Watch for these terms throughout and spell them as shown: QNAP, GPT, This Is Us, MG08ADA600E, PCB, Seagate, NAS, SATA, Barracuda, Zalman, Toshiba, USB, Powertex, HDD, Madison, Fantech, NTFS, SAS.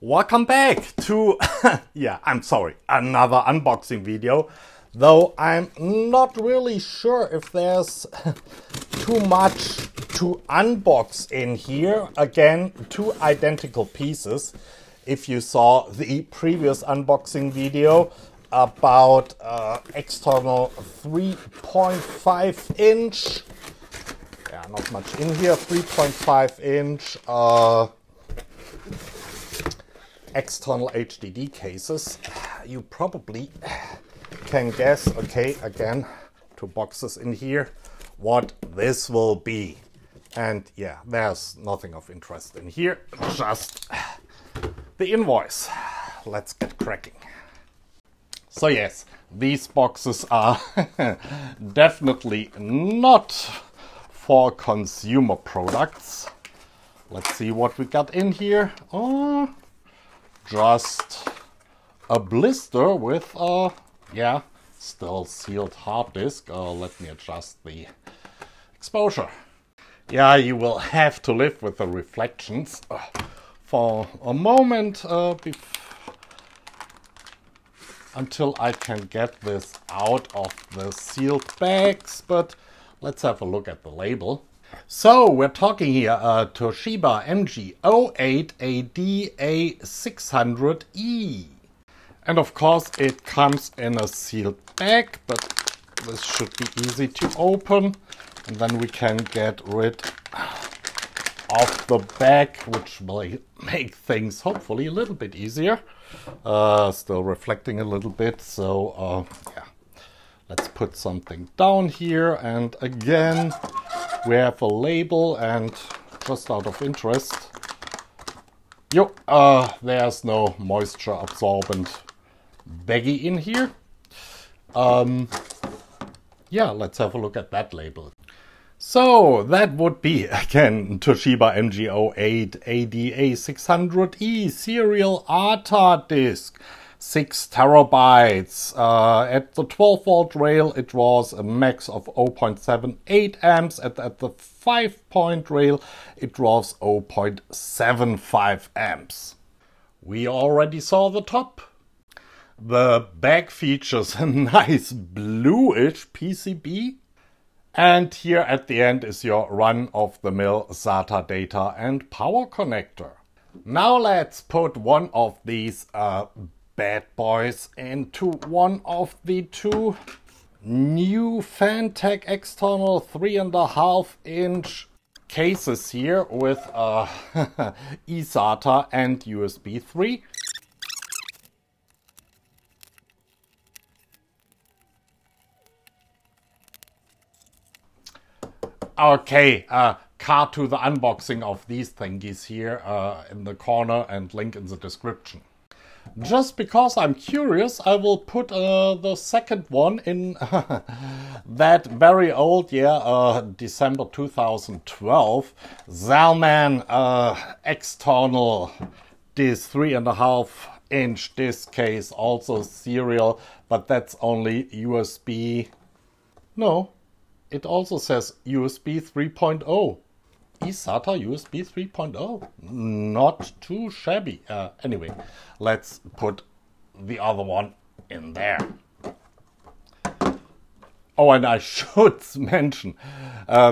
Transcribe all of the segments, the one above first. Welcome back to yeah, I'm sorry, another unboxing video, though I'm not really sure if there's too much to unbox in here. Again, two identical pieces. If you saw the previous unboxing video about external 3.5 inch, yeah, not much in here, 3.5 inch external HDD cases, you probably can guess, okay, again, two boxes in here, what this will be. And yeah, there's nothing of interest in here, just the invoice. Let's get cracking. So yes, these boxes are definitely not for consumer products. Let's see what we got in here. Oh, just a blister with a, yeah, still sealed hard disk. Let me adjust the exposure. Yeah, you will have to live with the reflections for a moment until I can get this out of the sealed bags, but let's have a look at the label. So we're talking here Toshiba MG08ADA600E. And of course it comes in a sealed bag, but this should be easy to open. And then we can get rid of the bag, which will make things hopefully a little bit easier. Still reflecting a little bit, so yeah. Let's put something down here, and again, we have a label, and just out of interest, there's no moisture absorbent baggie in here. Yeah, let's have a look at that label. So that would be, again, Toshiba MG08ADA600E serial ATA disc. 6 terabytes. At the 12-volt rail it was a max of 0.78 amps. At the 5-point rail it was 0.75 amps. We already saw the top. The back features a nice bluish PCB. And here at the end is your run-of-the-mill SATA data and power connector. Now let's put one of these bad boys into one of the two new Fantech external 3.5 inch cases here with eSATA and USB 3. Okay, card to the unboxing of these thingies here in the corner and link in the description. Just because I'm curious, I will put the second one in that very old, December 2012 Zalman external disc, 3.5 inch disc case, also serial, but that's only USB. No, it also says USB 3.0. eSATA USB 3.0, not too shabby. Anyway, let's put the other one in there. Oh, and I should mention,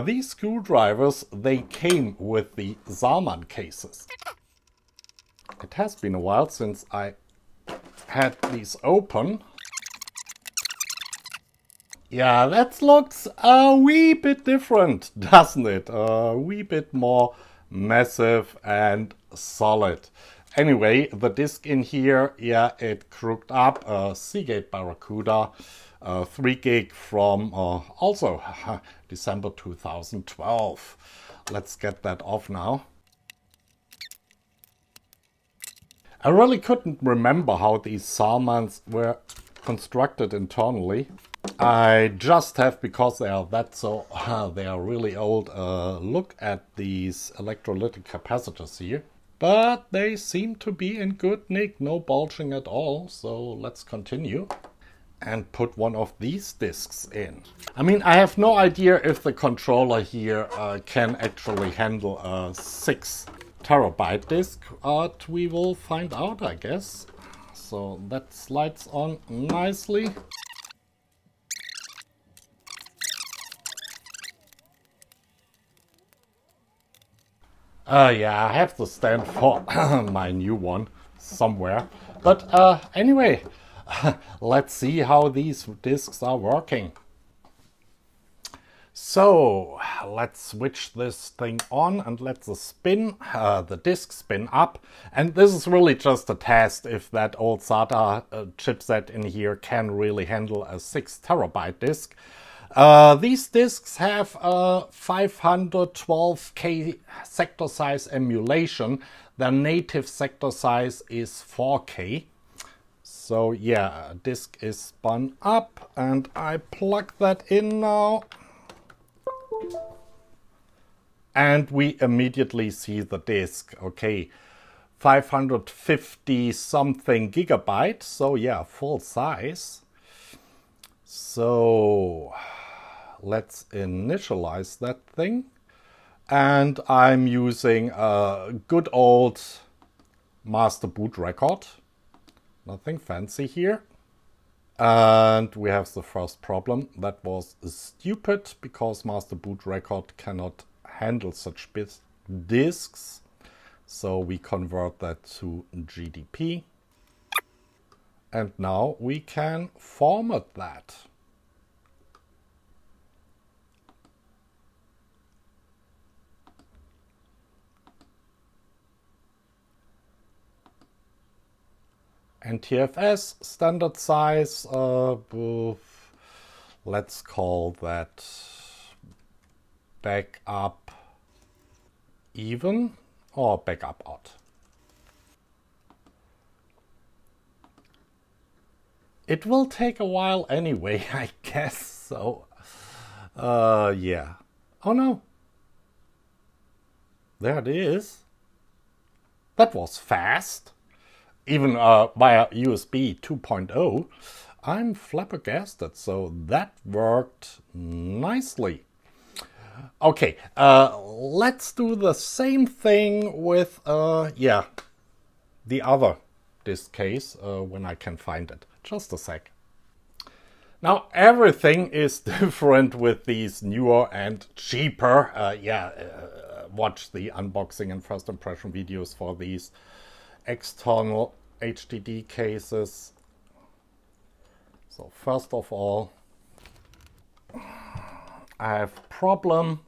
these screwdrivers, they came with the Zalman cases. It has been a while since I had these open. Yeah, that looks a wee bit different, doesn't it? A wee bit more massive and solid. Anyway, the disc in here, yeah, it crooked up. Seagate Barracuda, 3 gig from also December 2012. Let's get that off now. I really couldn't remember how these Zalmans were constructed internally. I just have, because they are they are really old, look at these electrolytic capacitors here. But they seem to be in good nick, no bulging at all, so let's continue and put one of these discs in. I mean, I have no idea if the controller here can actually handle 6 terabyte disk art we will find out, I guess. So that slides on nicely. Yeah, I have to stand for my new one somewhere. But anyway, let's see how these discs are working. So let's switch this thing on and let the spin, the disk spin up. And this is really just a test if that old SATA chipset in here can really handle a 6 terabyte disk. These discs have a 512K sector size emulation. Their native sector size is 4K. So yeah, disk is spun up and I plug that in now. And we immediately see the disk. Okay, 550 something gigabytes. So yeah, full size. So let's initialize that thing. And I'm using a good old master boot record. Nothing fancy here. And we have the first problem. That was stupid because master boot record cannot handle such disks. So we convert that to GDP. And now we can format that. And TFS, standard size, let's call that backup even or backup odd. It will take a while anyway, I guess, so yeah. Oh no, there it is. That was fast. Even via USB 2.0, I'm flabbergasted, so that worked nicely. Okay, let's do the same thing with, yeah, the other disk case when I can find it. Just a sec. Now, everything is different with these newer and cheaper. Yeah, watch the unboxing and first impression videos for these external HDD cases. So first of all, I have a problem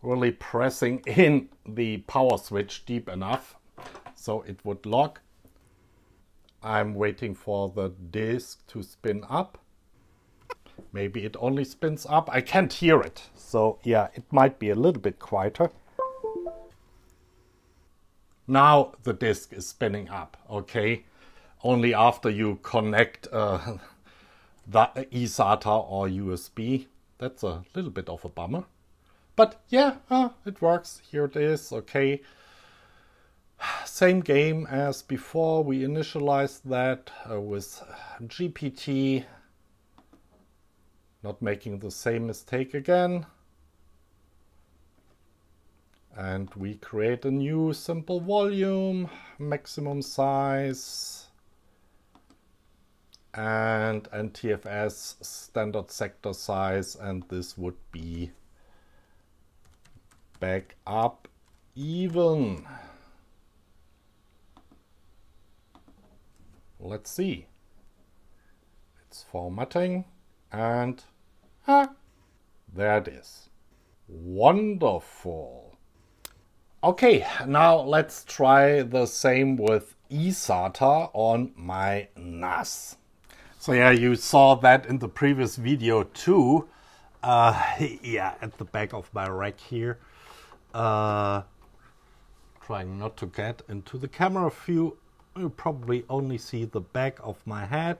really pressing in the power switch deep enough so it would lock. I'm waiting for the disk to spin up. Maybe it only spins up. I can't hear it. So yeah, it might be a little bit quieter. Now the disk is spinning up, okay? Only after you connect the eSATA or USB. That's a little bit of a bummer. But yeah, it works. Here it is, okay. Same game as before. We initialized that with GPT. Not making the same mistake again. And we create a new simple volume, maximum size, and TFS standard sector size, and this would be back up even. Let's see. It's formatting, and there it is. Wonderful. Okay, now let's try the same with eSATA on my NAS. So yeah, you saw that in the previous video too. Yeah, at the back of my rack here. Trying not to get into the camera view. You probably only see the back of my head.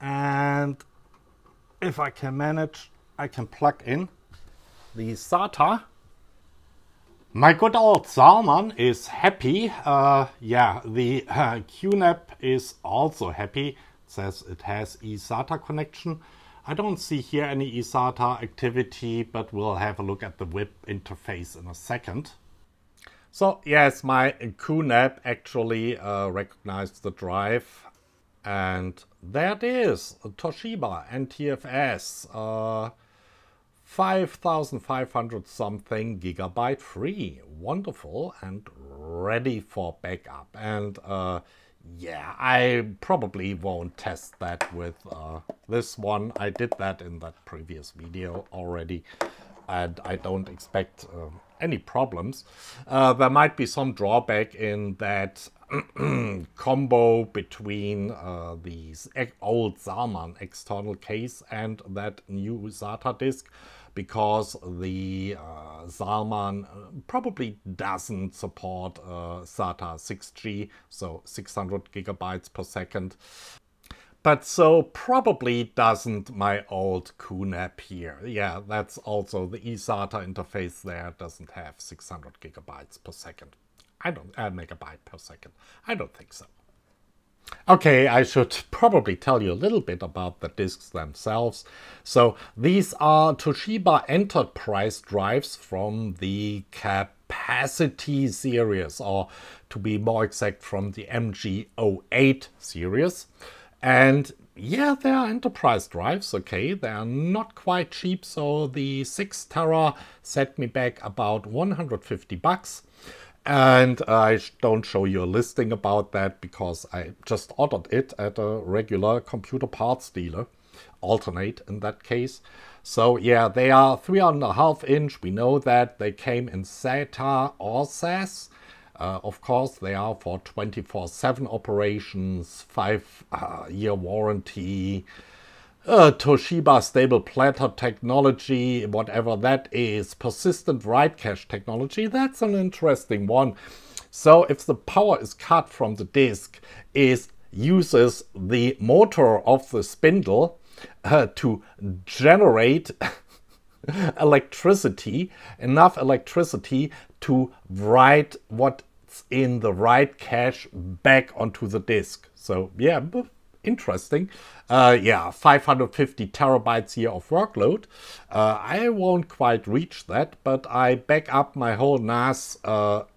And if I can manage, I can plug in the SATA. My good old Zalman is happy. Yeah, the QNAP is also happy. It says it has eSATA connection. I don't see here any eSATA activity, but we'll have a look at the WIP interface in a second. So yes, my QNAP actually recognized the drive, and there it is, a Toshiba NTFS 5,500 something gigabyte free, wonderful and ready for backup. And yeah, I probably won't test that with this one. I did that in that previous video already, and I don't expect any problems. There might be some drawback in that combo between these old Zalman external case and that new SATA disk, because the Zalman probably doesn't support SATA 6G, so 600 gigabytes per second. But so probably doesn't my old QNAP here. Yeah, that's also the eSATA interface there doesn't have 600 gigabytes per second. I don't, megabyte per second. I don't think so. Okay, I should probably tell you a little bit about the disks themselves. So these are Toshiba Enterprise drives from the Capacity series, or to be more exact, from the MG08 series. And yeah, they are enterprise drives, okay, they are not quite cheap, so the 6 tera set me back about 150 bucks. And I don't show you a listing about that because I just ordered it at a regular computer parts dealer, Alternate in that case. So yeah, they are 3.5 inch, we know that. They came in SATA or SAS. Of course, they are for 24/7 operations, 5-year warranty, Toshiba stable platter technology, whatever that is, persistent write cache technology. That's an interesting one. So if the power is cut from the disk, it uses the motor of the spindle to generate electricity, enough electricity to write what's in the write cache back onto the disk. So yeah, interesting. Yeah, 550 terabytes here of workload. I won't quite reach that, but I back up my whole NAS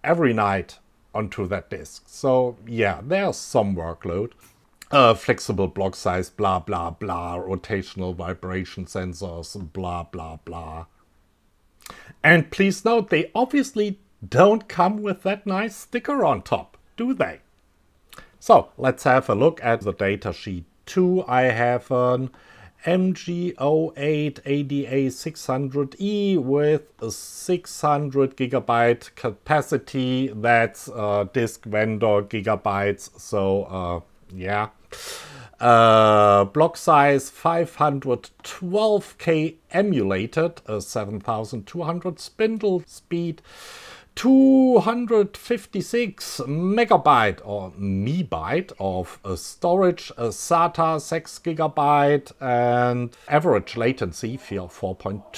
every night onto that disk. So yeah, there's some workload. Flexible block size, blah, blah, blah, rotational vibration sensors, blah, blah, blah. And please note, they obviously don't come with that nice sticker on top, do they? So let's have a look at the datasheet 2. I have an MG08ADA600E with a 600 gigabyte capacity. That's disk vendor gigabytes, so yeah. Block size 512K emulated, 7,200 spindle speed, 256 megabyte or megabyte of storage, SATA 6 gigabyte, and average latency 4.2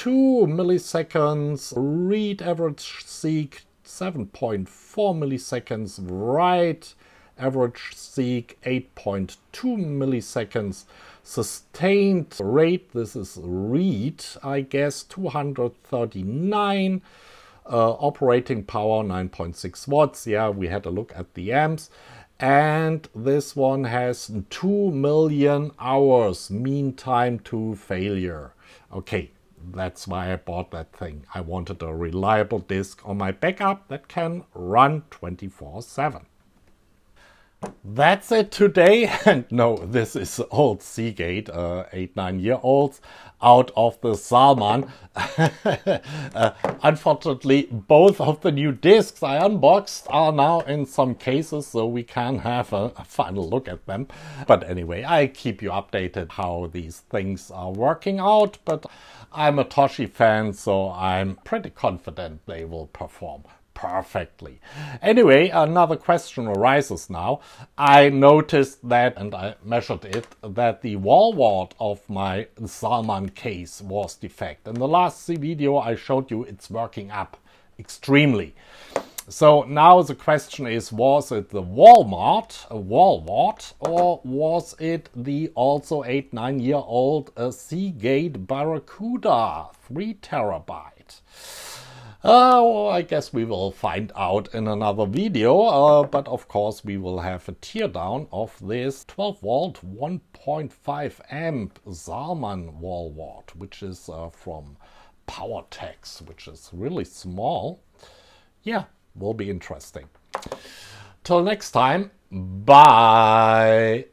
milliseconds, read average seek 7.4 milliseconds, write average seek 8.2 milliseconds, sustained rate, this is read, I guess, 239, operating power 9.6 watts. Yeah, we had a look at the amps. And this one has 2 million hours mean time to failure. Okay, that's why I bought that thing. I wanted a reliable disk on my backup that can run 24/7. That's it today, and no, this is old Seagate, 8-9 year olds, out of the Zalman. Unfortunately, both of the new discs I unboxed are now in some cases, so we can have a final look at them. But anyway, I keep you updated how these things are working out, but I'm a Toshi fan, so I'm pretty confident they will perform perfectly. Anyway, another question arises now. I noticed that, and I measured it, that the wall wart of my Zalman case was defective. In the last video I showed you, it's working up extremely. So now the question is, was it the wall wart, or was it the also 8-9 year old Seagate Barracuda 3 terabyte? Well, I guess we will find out in another video, but of course we will have a teardown of this 12-volt 1.5-amp Zalman wall wart, which is from Powertex, which is really small. Yeah, will be interesting. Till next time, bye!